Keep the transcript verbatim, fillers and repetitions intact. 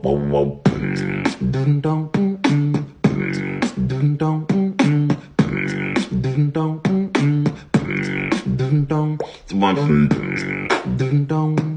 dun dun dun dun.